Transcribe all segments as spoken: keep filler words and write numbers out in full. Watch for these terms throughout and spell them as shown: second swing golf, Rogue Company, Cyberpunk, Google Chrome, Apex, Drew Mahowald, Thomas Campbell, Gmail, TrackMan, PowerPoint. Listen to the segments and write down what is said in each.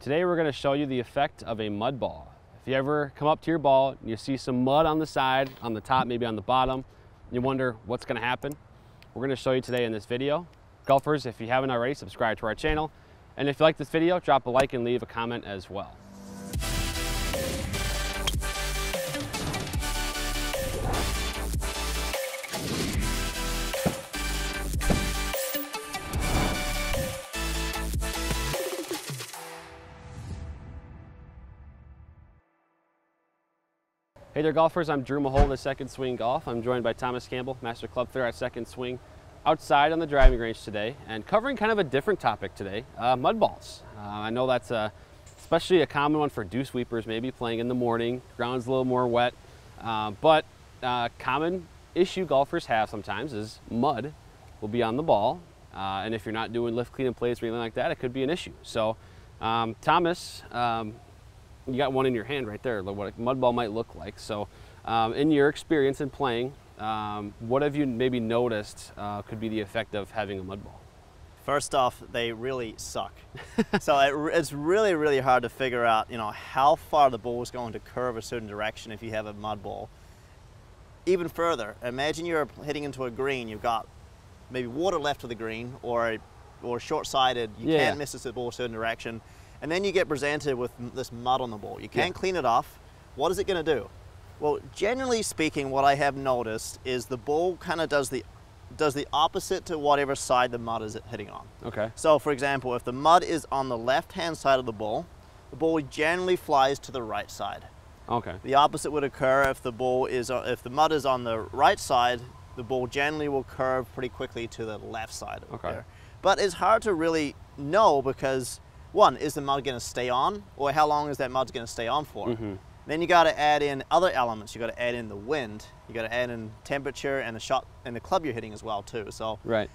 Today we're going to show you the effect of a mud ball. If you ever come up to your ball and you see some mud on the side, on the top, maybe on the bottom, and you wonder what's going to happen, we're going to show you today in this video. Golfers, if you haven't already, subscribe to our channel. And if you like this video, drop a like and leave a comment as well. Hey there golfers, I'm Drew Mahowald at Second Swing Golf. I'm joined by Thomas Campbell, Master Club Fitter at Second Swing, outside on the driving range today and covering kind of a different topic today, uh, mud balls. Uh, I know that's a, especially a common one for dew sweepers, maybe playing in the morning, ground's a little more wet, uh, but a uh, common issue golfers have sometimes is mud will be on the ball, uh, and if you're not doing lift, clean and plays or anything like that, it could be an issue. So um, Thomas, um, you got one in your hand right there, what a mud ball might look like. So um, in your experience in playing, um, what have you maybe noticed uh, could be the effect of having a mud ball? First off, they really suck. So it, it's really, really hard to figure out, you know, how far the ball is going to curve a certain direction if you have a mud ball. Even further, imagine you're hitting into a green, you've got maybe water left of the green, or, or short-sighted, you yeah. can't miss the ball a certain direction. And then you get presented with this mud on the ball. You can't yeah. clean it off. What is it going to do? Well, generally speaking, what I have noticed is the ball kind of does the does the opposite to whatever side the mud is hitting on. Okay. So, for example, if the mud is on the left-hand side of the ball, the ball generally flies to the right side. Okay. The opposite would occur if the ball is if the mud is on the right side. The ball generally will curve pretty quickly to the left side. Okay. There. But it's hard to really know because, one, is the mud going to stay on, or how long is that mud going to stay on for? Mm-hmm. Then you got to add in other elements. You got to add in the wind. You got to add in temperature and the shot and the club you're hitting as well too. So right,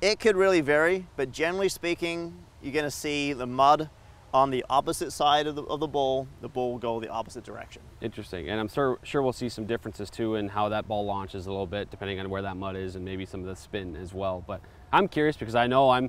it could really vary. But generally speaking, you're going to see the mud on the opposite side of the, of the ball. The ball will go the opposite direction. Interesting, and I'm sure sure we'll see some differences too in how that ball launches a little bit, depending on where that mud is and maybe some of the spin as well. But I'm curious because I know I'm.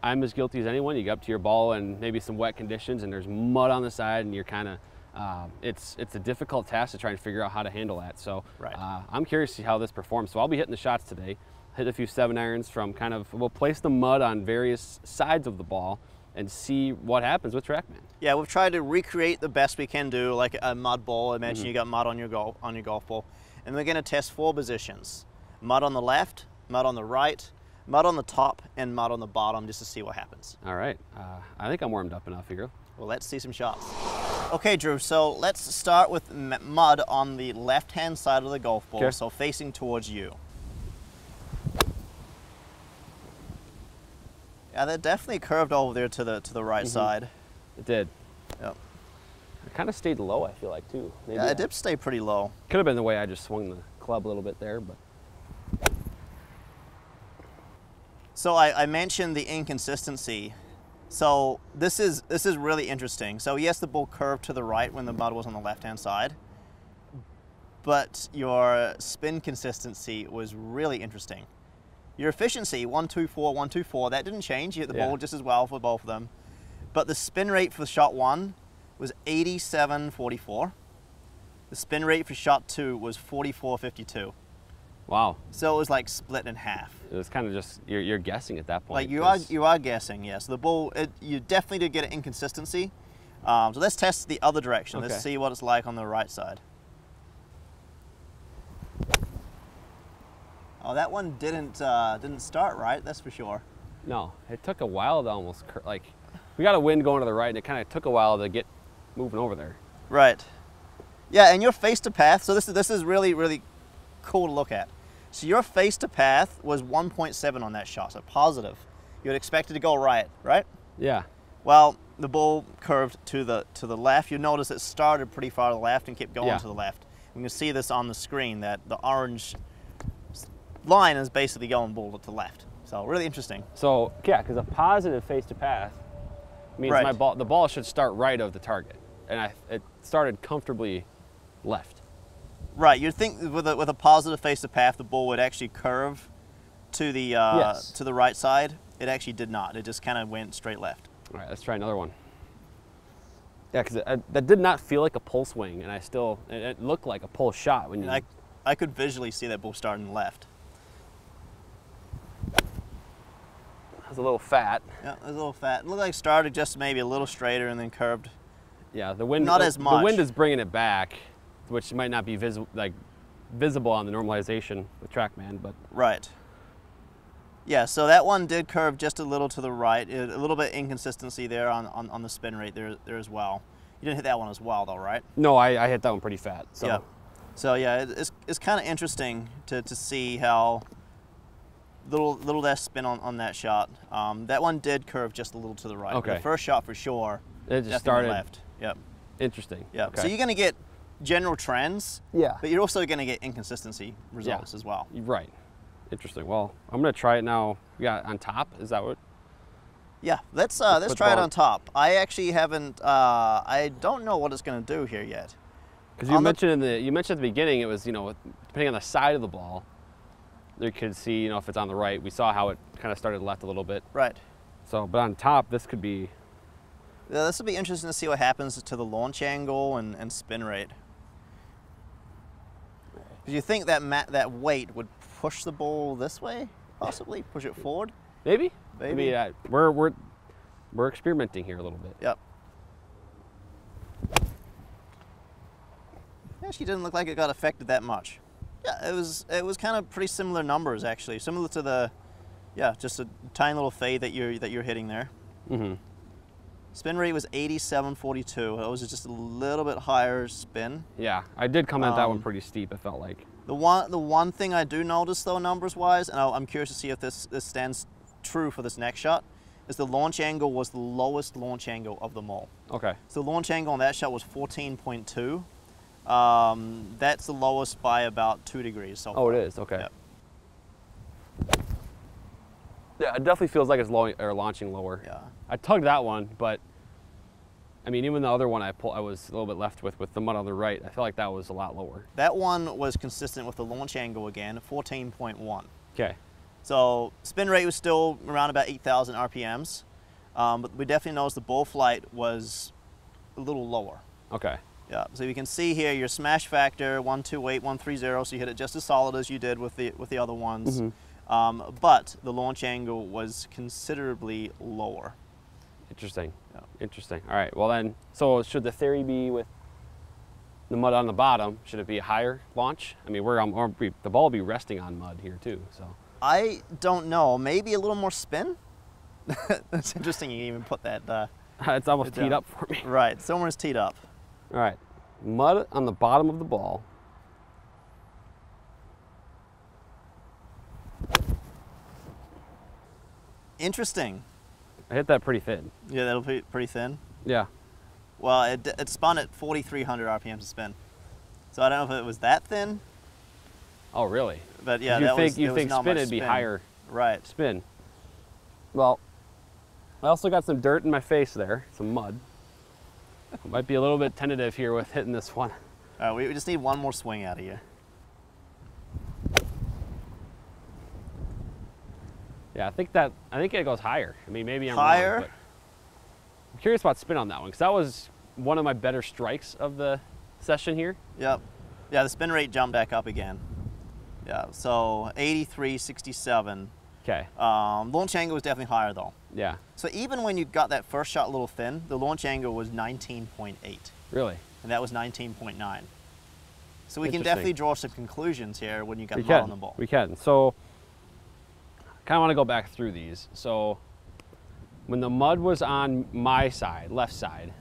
I'm as guilty as anyone. You get up to your ball and maybe some wet conditions and there's mud on the side and you're kind of, uh, it's it's a difficult task to try and figure out how to handle that. So right. uh, I'm curious to see how this performs. So I'll be hitting the shots today, hit a few seven irons from kind of, we'll place the mud on various sides of the ball and see what happens with TrackMan. Yeah, we've tried to recreate the best we can do, like a mud ball. Imagine mm-hmm. you got mud on your, golf, on your golf ball. And we're gonna test four positions. Mud on the left, mud on the right, mud on the top and mud on the bottom, just to see what happens. All right, uh, I think I'm warmed up enough here. Well, let's see some shots. Okay, Drew, so let's start with mud on the left-hand side of the golf ball, okay. So facing towards you. Yeah, that definitely curved over there to the to the right mm-hmm. side. It did. Yep. It kind of stayed low, I feel like, too. Maybe yeah, it I, did stay pretty low. Could have been the way I just swung the club a little bit there, but. So I, I mentioned the inconsistency. So this is this is really interesting. So yes, the ball curved to the right when the mud was on the left-hand side, but your spin consistency was really interesting. Your efficiency, one, two, four, one, two, four, that didn't change. You hit the yeah. ball just as well for both of them. But the spin rate for shot one was eighty-seven forty-four. The spin rate for shot two was forty-four fifty-two. Wow. So it was like split in half. It was kind of just, you're, you're guessing at that point. Like you are, you are guessing, yes. The ball, it, you definitely did get an inconsistency. Um, so let's test the other direction. Okay. Let's see what it's like on the right side. Oh, that one didn't uh, didn't start right, that's for sure. No, it took a while to almost, cur like, we got a wind going to the right and it kind of took a while to get moving over there. Right. Yeah, and you're face to path, so this is, this is really, really cool to look at. So your face to path was one point seven on that shot, so positive. You would expect it to go right, right? Yeah. Well, the ball curved to the to the left. You notice it started pretty far to the left and kept going yeah. to the left. You can see this on the screen that the orange line is basically going ball to the left. So really interesting. So yeah, because a positive face to path means right. my ball, the ball should start right of the target, and I, it started comfortably left. Right, you'd think with a, with a positive face to path, the ball would actually curve to the uh, yes. to the right side. It actually did not. It just kind of went straight left. All right, let's try another one. Yeah, because that did not feel like a pull swing, and I still, it, it looked like a pull shot. When you, I, I could visually see that ball starting left. That was a little fat. Yeah, it was a little fat. It looked like it started just maybe a little straighter and then curved. Yeah, the wind, not the, as much. The wind is bringing it back, which might not be visible, like visible on the normalization with TrackMan, but. Right. Yeah, so that one did curve just a little to the right. It, a little bit inconsistency there on, on, on the spin rate there, there as well. You didn't hit that one as well though, right? No, I, I hit that one pretty fat. So. Yeah. So yeah, it, it's, it's kind of interesting to, to see how little little less spin on, on that shot. Um, that one did curve just a little to the right. Okay. The first shot for sure, it just started left. Yep. Interesting. Yeah. Okay. So you're going to get general trends, yeah, but you're also going to get inconsistency results, yeah, as well. Right. Interesting. Well, I'm gonna try it now. We got on top. Is that what? Yeah. Let's uh, let's, let's try it on top. I actually haven't. Uh, I don't know what it's gonna do here yet. Because you mentioned in the you mentioned at the beginning, it was, you know, depending on the side of the ball, you could see, you know, if it's on the right. We saw how it kind of started left a little bit. Right. So, but on top, this could be. Yeah, this will be interesting to see what happens to the launch angle and, and spin rate. Because you think that mat that weight would push the ball this way, possibly push it forward. Maybe. Maybe. I mean, I, we're we're we're experimenting here a little bit. Yep. Actually, didn't look like it got affected that much. Yeah, it was it was kind of pretty similar numbers actually, similar to the, yeah, just a tiny little fade that you're that you're hitting there. Mm-hmm. Spin rate was eighty-seven forty-two. It was just a little bit higher spin. Yeah, I did come at um, that one pretty steep. It felt like. The one, the one thing I do notice though, numbers-wise, and I'll, I'm curious to see if this, this stands true for this next shot, is the launch angle was the lowest launch angle of them all. Okay. So the launch angle on that shot was fourteen point two. Um, that's the lowest by about two degrees. So oh, it is. Okay. Yep. Yeah, it definitely feels like it's low, or launching lower. Yeah. I tugged that one, but I mean, even the other one I pull, I was a little bit left with, with the mud on the right. I feel like that was a lot lower. That one was consistent with the launch angle again, fourteen point one. Okay. So spin rate was still around about eight thousand R P Ms, um, but we definitely noticed the ball flight was a little lower. Okay. Yeah. So you can see here your smash factor one two eight, one three zero. So you hit it just as solid as you did with the with the other ones, mm-hmm. um, but the launch angle was considerably lower. Interesting. Yeah. Interesting. All right. Well then, so should the theory be with the mud on the bottom? Should it be a higher launch? I mean, we're, we're the ball will be resting on mud here too. So I don't know. Maybe a little more spin. That's interesting. You even put that. Uh, it's almost teed up for me. Right. Somewhere's teed up. All right. Mud on the bottom of the ball. Interesting. I hit that pretty thin. Yeah, that'll be pretty thin? Yeah. Well, it, it spun at forty-three hundred R P Ms a spin. So I don't know if it was that thin. Oh, really? But yeah, you that think, was, you think was spin would be higher. Right. Spin. Well, I also got some dirt in my face there, some mud. Might be a little bit tentative here with hitting this one. All right, we just need one more swing out of you. Yeah, I think that I think it goes higher. I mean, maybe I'm higher. Wrong, but I'm curious about spin on that one because that was one of my better strikes of the session here. Yep. Yeah, the spin rate jumped back up again. Yeah. So eighty-three sixty-seven. Okay. Um, launch angle was definitely higher though. Yeah. So even when you got that first shot a little thin, the launch angle was nineteen point eight. Really? And that was nineteen point nine. So we can definitely draw some conclusions here when you got mud on the ball. We can. So. I kind of want to go back through these. So when the mud was on my side, left side,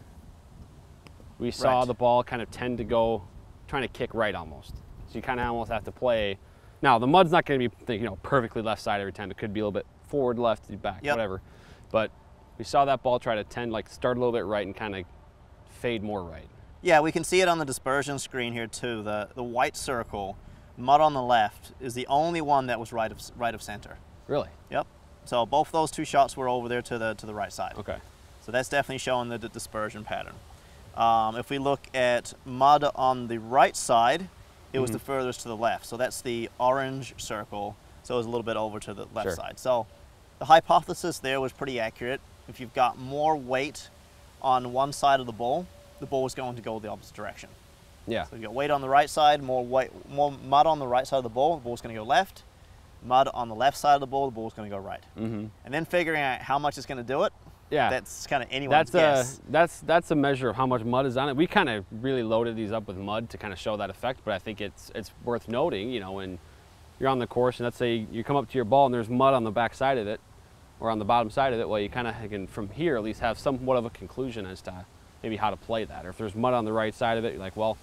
we saw right. the ball kind of tend to go, trying to kick right almost. So you kind of almost have to play. Now the mud's not going to be, you know, perfectly left side every time. It could be a little bit forward, left, back, yep. whatever. But we saw that ball try to tend, like start a little bit right and kind of fade more right. Yeah, we can see it on the dispersion screen here too. The, the white circle, mud on the left, is the only one that was right of, right of center. Really? Yep. So both those two shots were over there to the to the right side. Okay. So that's definitely showing the d dispersion pattern. Um, if we look at mud on the right side, it mm-hmm. was the furthest to the left. So that's the orange circle. So it was a little bit over to the left sure. side. So the hypothesis there was pretty accurate. If you've got more weight on one side of the ball, the ball was going to go the opposite direction. Yeah. So you've got weight on the right side, more weight, more mud on the right side of the ball, the ball's going to go left. Mud on the left side of the ball, the ball's going to go right. Mm-hmm. And then figuring out how much is going to do it, yeah, that's kind of anyone's that's guess. A, that's, that's a measure of how much mud is on it. We kind of really loaded these up with mud to kind of show that effect, but I think it's, it's worth noting, you know, when you're on the course and let's say you come up to your ball and there's mud on the back side of it or on the bottom side of it, well, you kind of can, from here at least, have somewhat of a conclusion as to maybe how to play that. Or if there's mud on the right side of it, you're like, well,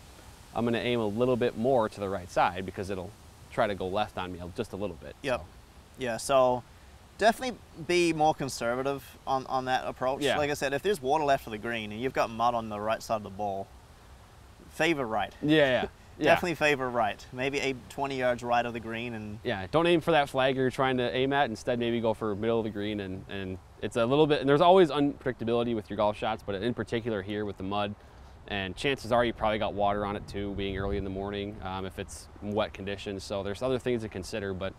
I'm going to aim a little bit more to the right side because it'll try to go left on me just a little bit. Yep. So. Yeah, so definitely be more conservative on, on that approach. Yeah. Like I said, if there's water left for the green and you've got mud on the right side of the ball, favor right. Yeah, yeah. Definitely yeah. favor right. Maybe aim twenty yards right of the green. And yeah, don't aim for that flag you're trying to aim at. Instead, maybe go for middle of the green. And, and it's a little bit, and there's always unpredictability with your golf shots, but in particular here with the mud, and chances are you probably got water on it too, being early in the morning, um, if it's wet conditions. So there's other things to consider, but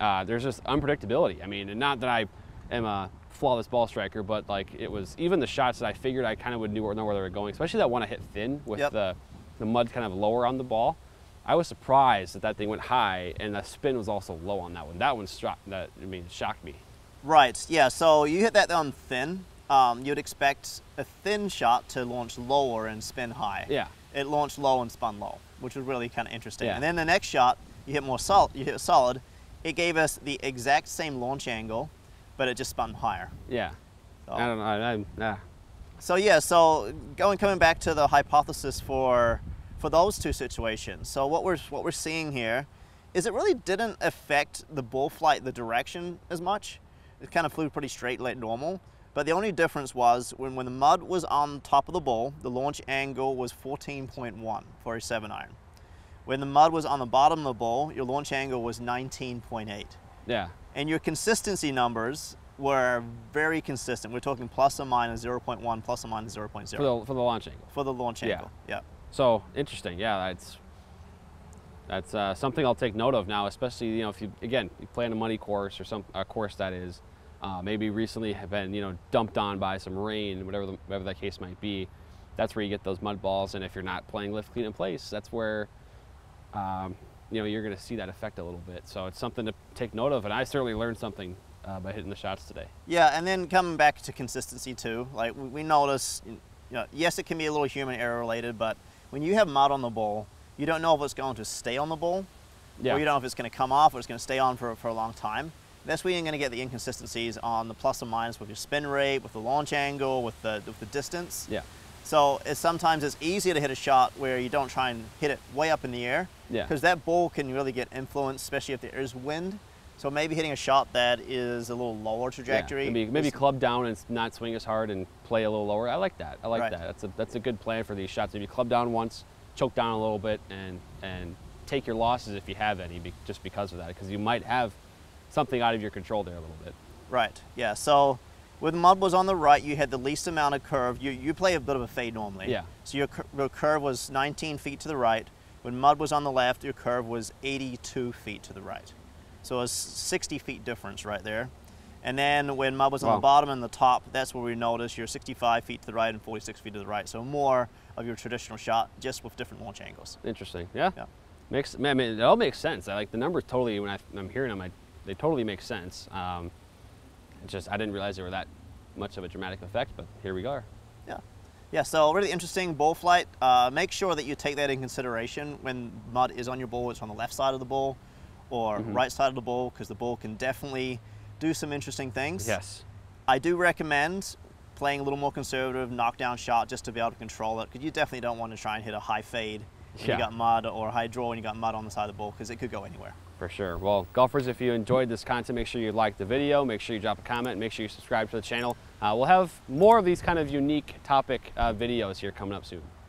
uh, there's just unpredictability. I mean, and not that I am a flawless ball striker, but like it was even the shots that I figured I kind of would know where they were going, especially that one I hit thin with yep. the, the mud kind of lower on the ball. I was surprised that that thing went high and the spin was also low on that one. That one struck, that, I mean, shocked me. Right, yeah, so you hit that on thin. Um, you'd expect a thin shot to launch lower and spin high. Yeah. It launched low and spun low, which was really kind of interesting. Yeah. And then the next shot, you hit more solid, you hit solid. It gave us the exact same launch angle, but it just spun higher. Yeah. So, I don't know. I, I, nah. So yeah, so going coming back to the hypothesis for for those two situations. So what we're what we're seeing here is it really didn't affect the ball flight, the direction as much. It kind of flew pretty straight like normal. But the only difference was when, when the mud was on top of the ball, the launch angle was fourteen point one for a seven iron. When the mud was on the bottom of the ball, your launch angle was nineteen point eight. Yeah. And your consistency numbers were very consistent. We're talking plus or minus zero point one, plus or minus zero point zero. For the, for the launch angle. For the launch angle, yeah. yeah. So interesting, yeah, that's, that's uh, something I'll take note of now, especially, you know, if you, again, you play on a muddy course or some a course that is, Uh, maybe recently have been, you know, dumped on by some rain, whatever the, whatever that case might be. That's where you get those mud balls, and if you're not playing lift, clean, in place, that's where, um, you know, you're going to see that effect a little bit. So it's something to take note of, and I certainly learned something uh, by hitting the shots today. Yeah, and then coming back to consistency too, like we, we noticed, you know, yes, it can be a little human error related, but when you have mud on the ball, you don't know if it's going to stay on the ball, yeah. or you don't know if it's going to come off, or it's going to stay on for, for a long time. That's where you're going to get the inconsistencies on the plus or minus with your spin rate, with the launch angle, with the, with the distance. Yeah. So it's, sometimes it's easier to hit a shot where you don't try and hit it way up in the air. Yeah. Because that ball can really get influenced, especially if there is wind. So maybe hitting a shot that is a little lower trajectory. Yeah. Maybe, maybe club down and not swing as hard and play a little lower. I like that. I like right. that. That's a, that's a good plan for these shots. Maybe club down once, choke down a little bit, and, and take your losses if you have any be, just because of that. Because you might have something out of your control there a little bit. Right, yeah, so when the mud was on the right, you had the least amount of curve. You, you play a bit of a fade normally. Yeah. So your, your curve was nineteen feet to the right. When mud was on the left, your curve was eighty-two feet to the right. So it was sixty feet difference right there. And then when mud was on wow. the bottom and the top, that's where we noticed you're sixty-five feet to the right and forty-six feet to the right. So more of your traditional shot, just with different launch angles. Interesting, yeah. yeah. Makes, I mean, it all makes sense. I like the numbers totally, when I, when I'm hearing them, I, they totally make sense. Um, it's just I didn't realize they were that much of a dramatic effect, but here we are. Yeah, yeah. So really interesting ball flight. Uh, make sure that you take that in consideration when mud is on your ball. It's on the left side of the ball, or mm-hmm. right side of the ball, because the ball can definitely do some interesting things. Yes. I do recommend playing a little more conservative knockdown shot just to be able to control it, because you definitely don't want to try and hit a high fade when yeah. you got mud, or a high draw and you got mud on the side of the ball, because it could go anywhere. For sure. Well, golfers, if you enjoyed this content, make sure you like the video, make sure you drop a comment, make sure you subscribe to the channel. Uh, we'll have more of these kind of unique topic uh, videos here coming up soon.